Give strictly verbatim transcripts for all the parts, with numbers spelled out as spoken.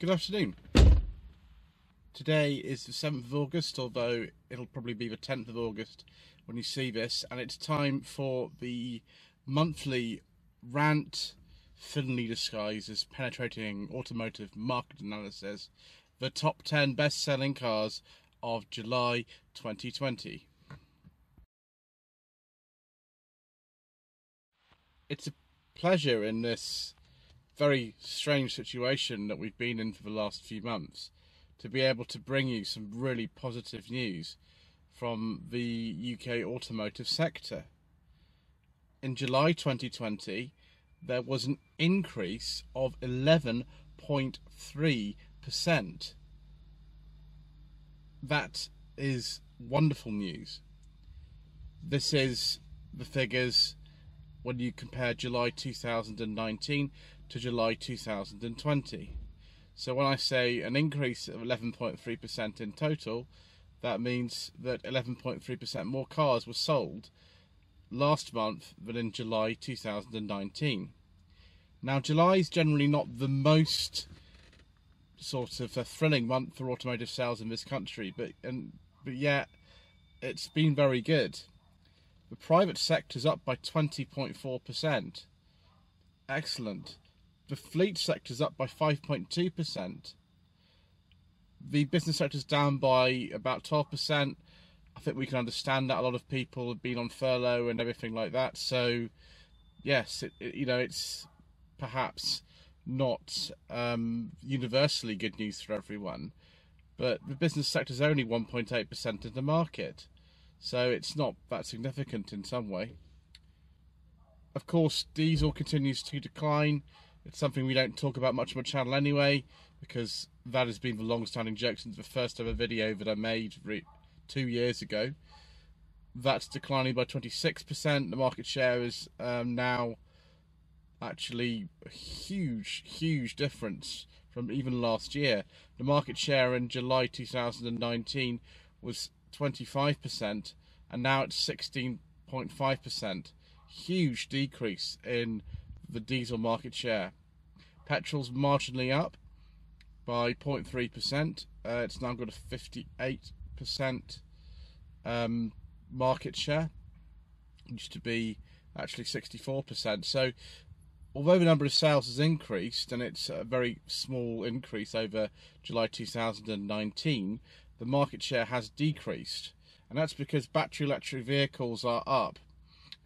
Good afternoon. Today is the seventh of August, although it'll probably be the tenth of August when you see this, and it's time for the monthly rant, thinly disguised as penetrating automotive market analysis, the top ten best-selling cars of July twenty twenty. It's a pleasure in this very strange situation that we've been in for the last few months to be able to bring you some really positive news from the U K automotive sector. In July twenty twenty, there was an increase of eleven point three percent. That is wonderful news. This is the figures when you compare July two thousand nineteen to July two thousand twenty. So when I say an increase of eleven point three percent in total, that means that eleven point three percent more cars were sold last month than in July two thousand nineteen. Now, July is generally not the most sort of a thrilling month for automotive sales in this country, but, and, but yet it's been very good. The private sector's up by twenty point four percent. Excellent. The fleet sector's up by five point two percent. The business sector's down by about twelve percent. I think we can understand that a lot of people have been on furlough and everything like that. So, yes, it, it, you know, it's perhaps not um, universally good news for everyone. But the business sector's only one point eight percent of the market. So it's not that significant in some way. Of course, diesel continues to decline. It's something we don't talk about much on my channel anyway, because that has been the long-standing joke since the first ever video that I made two years ago. That's declining by twenty-six percent. The market share is um, now actually a huge, huge difference from even last year. The market share in July two thousand nineteen was twenty-five percent, and now it's sixteen point five percent. Huge decrease in the diesel market share. Petrol's marginally up by zero point three percent. Uh, it's now got a fifty-eight percent um, market share. It used to be actually sixty-four percent. So although the number of sales has increased, and it's a very small increase over July two thousand nineteen, the market share has decreased, and that's because battery electric vehicles are up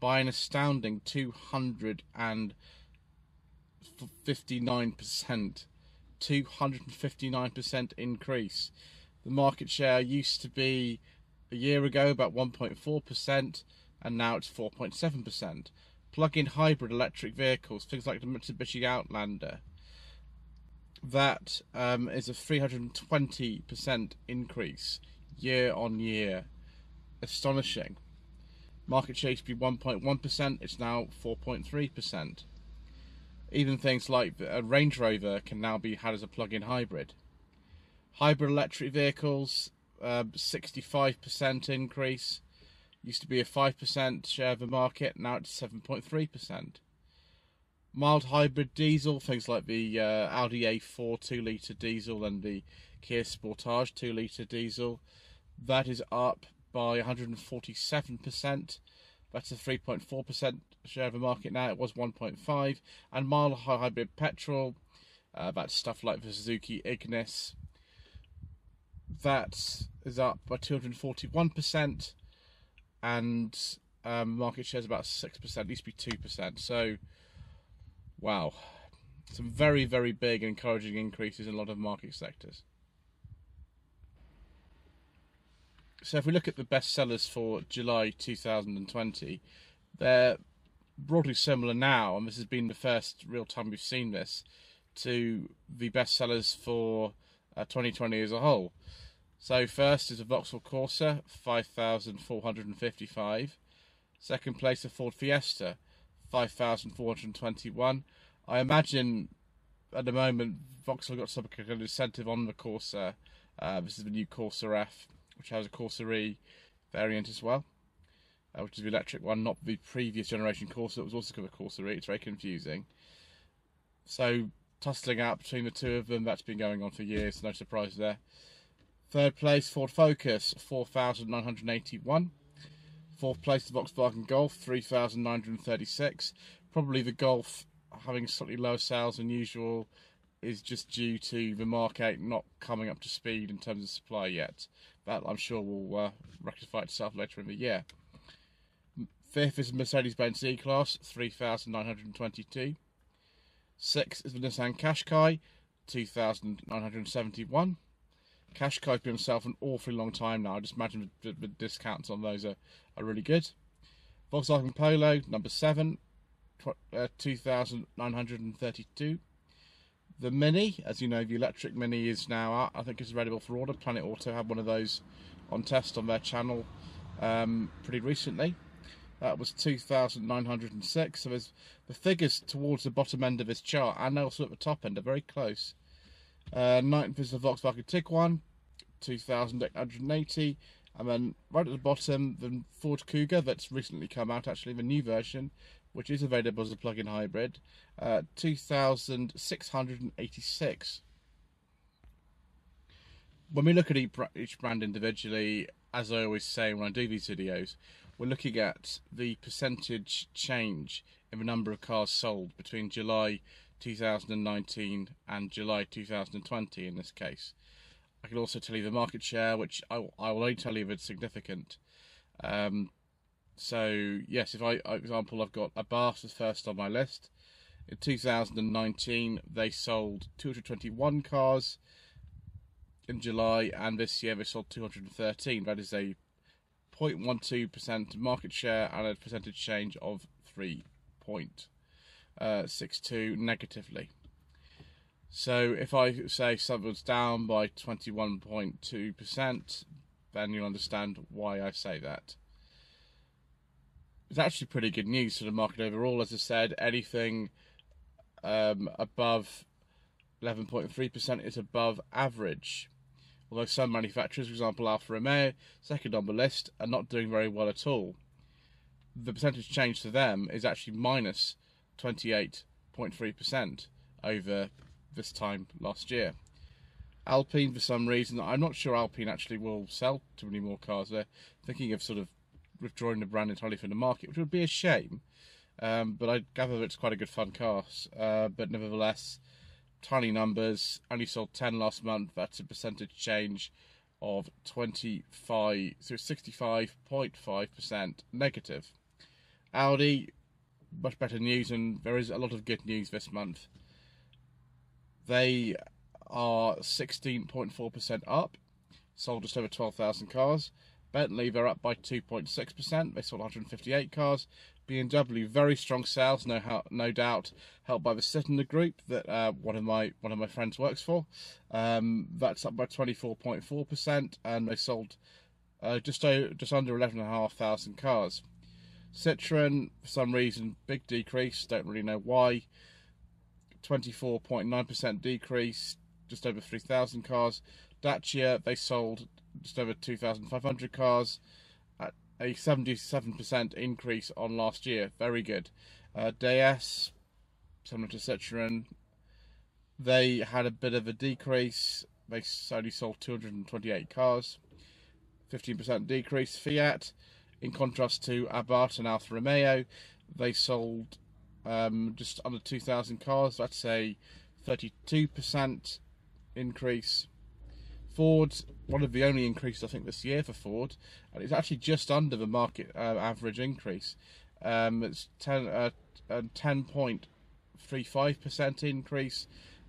by an astounding two hundred fifty-nine percent, two hundred fifty-nine percent increase. The market share used to be a year ago about one point four percent, and now it's four point seven percent. Plug-in hybrid electric vehicles, things like the Mitsubishi Outlander, that um, is a three hundred twenty percent increase year on year. Astonishing. Market share used to be one point one percent, it's now four point three percent. Even things like a Range Rover can now be had as a plug-in hybrid. Hybrid electric vehicles, uh, sixty-five percent increase. Used to be a five percent share of the market, now it's seven point three percent. Mild hybrid diesel, things like the uh, Audi A four two litre diesel and the Kia Sportage two litre diesel, that is up by one hundred forty-seven percent. That's a three point four percent share of the market now, it was one point five percent. And mild hybrid petrol, uh, that's stuff like the Suzuki Ignis, that is up by two hundred forty-one percent, and um, market share is about six percent, it used to be two percent. So, wow, some very, very big encouraging increases in a lot of market sectors. So if we look at the best sellers for July two thousand twenty, they're broadly similar now, and this has been the first real time we've seen this, to the best sellers for uh, twenty twenty as a whole. So first is a Vauxhall Corsa, five thousand four hundred fifty-five. Second place, a Ford Fiesta, five thousand four hundred twenty-one. I imagine at the moment Vauxhall got some kind of incentive on the Corsa. Uh, this is the new Corsa F, which has a Corsa E variant as well, uh, which is the electric one, not the previous generation Corsa. It was also called a Corsa E. It's very confusing. So tussling out between the two of them. That's been going on for years, no surprise there. Third place, Ford Focus, four thousand nine hundred eighty-one. Fourth place, the Volkswagen Golf, three thousand nine hundred thirty-six. Probably the Golf having slightly lower sales than usual is just due to the market not coming up to speed in terms of supply yet. That I'm sure will uh, rectify itself later in the year. Fifth is the Mercedes Benz C Class, three thousand nine hundred twenty-two. Sixth is the Nissan Qashqai, two thousand nine hundred seventy-one. Qashqai's been himself an awfully long time now. I just imagine the, the discounts on those are, are really good. Volkswagen Polo, number seven, uh, two thousand nine hundred thirty-two. The Mini, as you know, the electric Mini is now out. I think it's available for order. Planet Auto had one of those on test on their channel um, pretty recently. That was two thousand nine hundred six. So there's the figures towards the bottom end of this chart and also at the top end are very close. Uh, ninth is the Volkswagen Tiguan, two thousand eight hundred eighty. And then right at the bottom, the Ford Kuga that's recently come out, actually, the new version, which is available as a plug-in hybrid, uh, two thousand six hundred eighty-six. When we look at each brand individually, as I always say when I do these videos, we're looking at the percentage change in the number of cars sold between July two thousand nineteen and July two thousand twenty in this case. I can also tell you the market share, which I, I will only tell you if it's significant. Um, So yes, if I, for example, I've got Abarth is first on my list. In two thousand nineteen, they sold two hundred twenty-one cars in July, and this year they sold two hundred thirteen. That is a zero point one two percent market share and a percentage change of three point six two negatively. So if I say someone's down by twenty-one point two percent, then you'll understand why I say that. It's actually pretty good news for the market overall. As I said, anything um, above eleven point three percent is above average. Although some manufacturers, for example Alfa Romeo, second on the list, are not doing very well at all. The percentage change to them is actually minus twenty-eight point three percent over this time last year. Alpine, for some reason, I'm not sure Alpine actually will sell too many more cars. They're thinking of sort of withdrawing the brand entirely from the market, which would be a shame, um, but I gather it's quite a good fun car, uh, but nevertheless, tiny numbers, only sold ten last month. That's a percentage change of twenty-five, so sixty-five point five percent negative. Audi, much better news, and there is a lot of good news this month. They are sixteen point four percent up, sold just over twelve thousand cars. Bentley, they're up by two point six percent. They sold one hundred fifty-eight cars. B M W, very strong sales, no, how, no doubt, helped by the Citroen in the group that uh, one of my one of my friends works for. Um, that's up by twenty-four point four percent, and they sold uh, just over, just under eleven thousand five hundred cars. Citroen, for some reason, big decrease. Don't really know why. twenty-four point nine percent decrease, just over three thousand cars. Dacia, they sold just over two thousand five hundred cars at a seventy-seven percent increase on last year. Very good. Uh, D S, similar to Citroen, they had a bit of a decrease. They only sold two hundred twenty-eight cars, fifteen percent decrease. Fiat, in contrast to Abarth and Alfa Romeo, they sold um, just under two thousand cars. That's a thirty-two percent increase. Ford, one of the only increases I think this year for Ford, and it's actually just under the market uh, average increase. Um, it's ten point three five percent increase,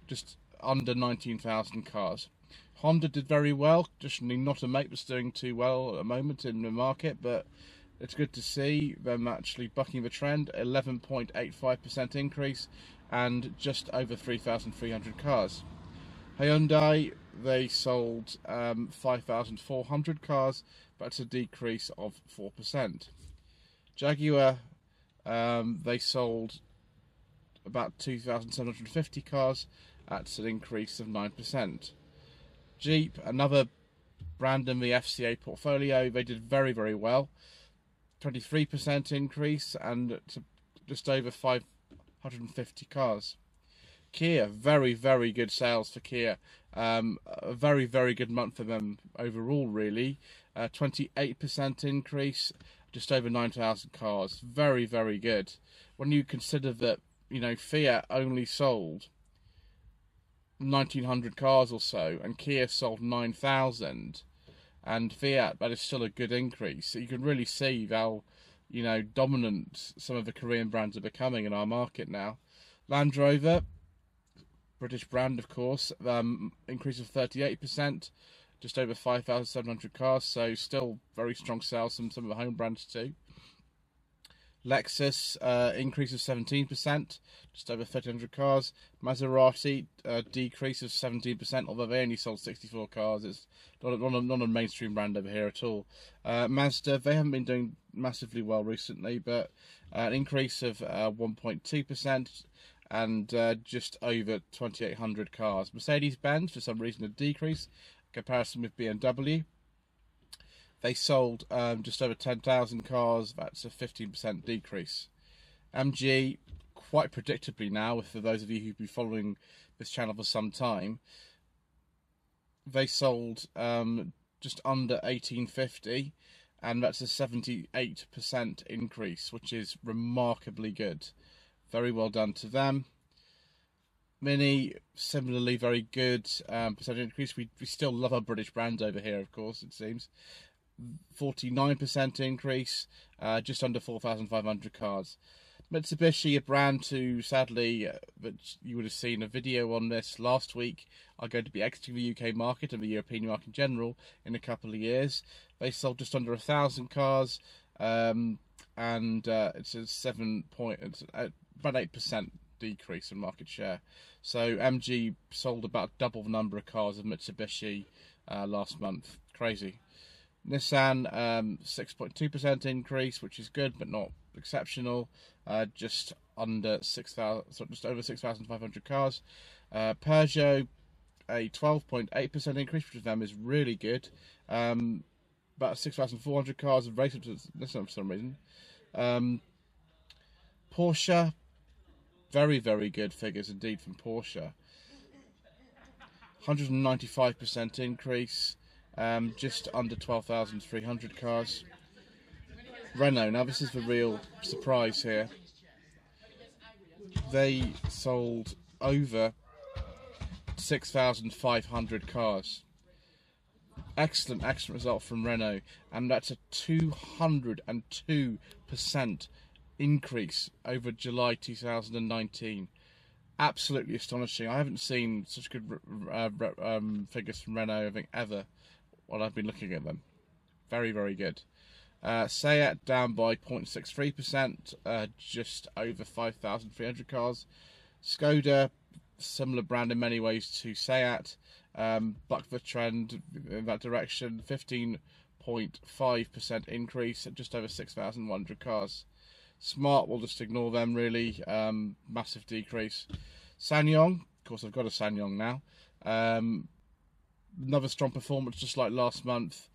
just under nineteen thousand cars. Honda did very well, just not a make that's doing too well at the moment in the market, but it's good to see them actually bucking the trend. eleven point eight five percent increase and just over three thousand three hundred cars. Hyundai, they sold um, five thousand four hundred cars, but it's a decrease of four percent. Jaguar, um, they sold about two thousand seven hundred fifty cars, that's an increase of nine percent. Jeep, another brand in the F C A portfolio, they did very, very well. twenty-three percent increase and just over five hundred fifty cars. Kia, very, very good sales for Kia. Um, a very, very good month for them overall, really. Uh, twenty-eight percent increase, just over nine thousand cars. Very, very good. When you consider that, you know, Fiat only sold nineteen hundred cars or so, and Kia sold nine thousand, and Fiat, that is still a good increase. So you can really see how, you know, dominant some of the Korean brands are becoming in our market now. Land Rover, British brand, of course, um, increase of thirty-eight percent, just over five thousand seven hundred cars, so still very strong sales from some of the home brands too. Lexus, uh, increase of seventeen percent, just over thirteen hundred cars. Maserati, uh, decrease of seventeen percent, although they only sold sixty-four cars. It's not a, not a, not a mainstream brand over here at all. Uh, Mazda, they haven't been doing massively well recently, but uh, an increase of uh, one point two percent and uh, just over twenty-eight hundred cars. Mercedes Benz, for some reason, a decrease in comparison with B M W. They sold um, just over ten thousand cars. That's a fifteen percent decrease. M G, quite predictably now, for those of you who've been following this channel for some time, they sold um, just under eighteen fifty, and that's a seventy-eight percent increase, which is remarkably good. Very well done to them. Mini, similarly, very good um, percent increase. We, we still love our British brands over here, of course, it seems. forty-nine percent increase, uh, just under four thousand five hundred cars. Mitsubishi, a brand who sadly, uh, but you would have seen a video on this last week, are going to be exiting the U K market and the European market in general in a couple of years. They sold just under a thousand cars, um, and uh, it's a seven point, it's about eight percent decrease in market share. So M G sold about double the number of cars of Mitsubishi uh, last month. Crazy. Nissan, um, six point two percent increase, which is good but not exceptional. Uh, just under six thousand, so just over six thousand five hundred cars. Uh, Peugeot, a twelve point eight percent increase, which for them is really good. Um, about six thousand four hundred cars have raced up to Nissan for some reason. Um, Porsche, very very good figures indeed from Porsche. one hundred ninety-five percent increase. Um, just under twelve thousand three hundred cars. Renault, now this is the real surprise here. They sold over six thousand five hundred cars. Excellent, excellent result from Renault, and that's a two hundred and two percent increase over July two thousand nineteen. Absolutely astonishing. I haven't seen such good uh, um, figures from Renault, I think, ever. Well, I've been looking at them. Very, very good. Uh, Seat down by zero point six three percent, uh, just over five thousand three hundred cars. Skoda, similar brand in many ways to Seat, um, bucked the trend in that direction, fifteen point five percent increase at just over six thousand one hundred cars. Smart, we'll just ignore them really, um, massive decrease. Ssangyong, of course I've got a Ssangyong now. Um, Another strong performance, just like last month.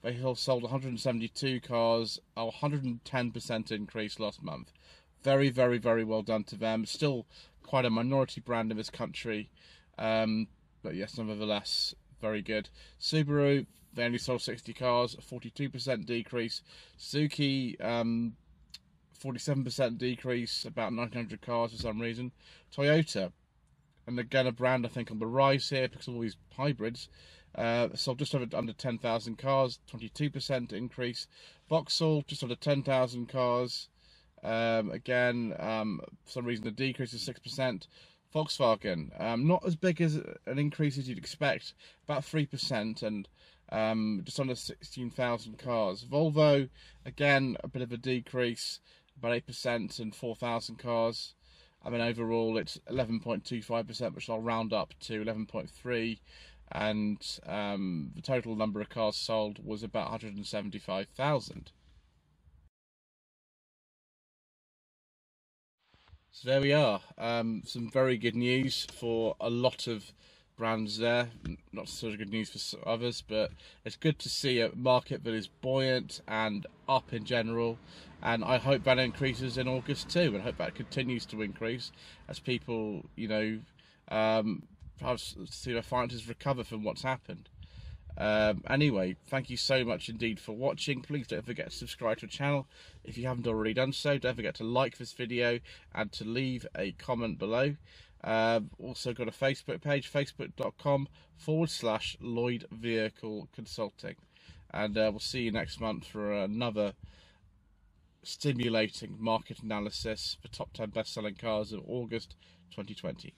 They sold one hundred seventy-two cars, a one hundred ten percent increase last month. Very, very, very well done to them. Still quite a minority brand in this country, um, but yes, nevertheless, very good. Subaru, they only sold sixty cars, a forty-two percent decrease. Suzuki, um, forty-seven percent decrease, about nine hundred cars for some reason. Toyota, and again, a brand I think on the rise here because of all these hybrids, uh, sold just over under ten thousand cars, twenty-two percent increase. Vauxhall, just under ten thousand cars. Um, again, um, for some reason, the decrease is six percent. Volkswagen, um, not as big as an increase as you'd expect, about three percent and um, just under sixteen thousand cars. Volvo, again, a bit of a decrease, about eight percent and four thousand cars. I mean, overall, it's eleven point two five percent, which I'll round up to eleven point three, and um, the total number of cars sold was about one hundred seventy-five thousand. So there we are. Um, some very good news for a lot of brands there. Not so good news for others, but it's good to see a market that is buoyant and up in general, and I hope that increases in August too, and I hope that continues to increase as people, you know, Um, perhaps see the finances recover from what's happened. Um, anyway, thank you so much indeed for watching. Please don't forget to subscribe to the channel if you haven't already done so. Don't forget to like this video and to leave a comment below. Um, also got a Facebook page, facebook.com forward slash Lloyd Vehicle Consulting. And uh, we'll see you next month for another stimulating market analysis for top ten best-selling cars of August twenty twenty.